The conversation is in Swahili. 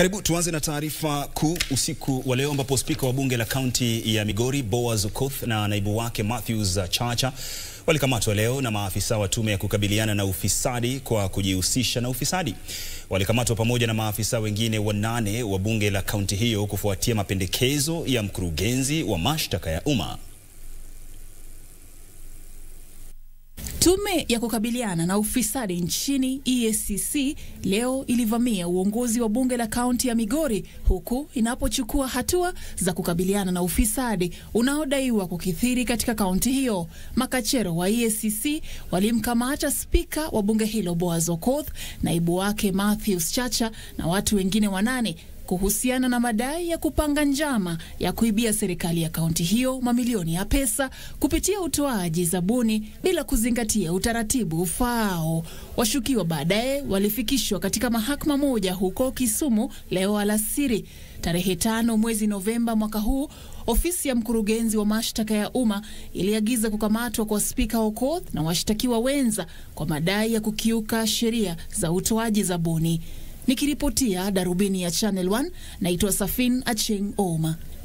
Karibu tuanze na taarifa kuu usiku wa leo ambapo spika wa bunge la kaunti ya Migori Boaz Okoth na naibu wake Mathews Chacha walikamatwa leo na maafisa wa tume ya kukabiliana na ufisadi kwa kujihusisha na ufisadi. Walikamatwa pamoja na maafisa wengine wanane wa bunge la kaunti hiyo kufuatia mapendekezo ya mkurugenzi wa mashtaka ya umma. Tume ya kukabiliana na ufisadi nchini EACC leo ilivamia uongozi wa bunge la kaunti ya Migori huku inapochukua hatua za kukabiliana na ufisadi unaodaiwa kukithiri katika kaunti hiyo. Makachero wa EACC walimkamata spika wa bunge hilo Boaz Okoth, naibu wake Mathews Chacha na watu wengine wanane kuhusiana na madai ya kupanga njama ya kuibia serikali ya kaunti hiyo mamilioni ya pesa kupitia utoaji zabuni bila kuzingatia utaratibu ufaao. Washukiwa baadaye walifikishwa katika mahakama moja huko Kisumu leo alasiri. Tarehe 5 mwezi Novemba mwaka huu, ofisi ya mkurugenzi wa mashtaka ya umma iliagiza kukamatwa kwa spika Okoth na washtakiwa wenza kwa madai ya kukiuka sheria za utoaji zabuni. Nikiripotia darubini ya Channel 1, naitwa Safin Acheng Oma.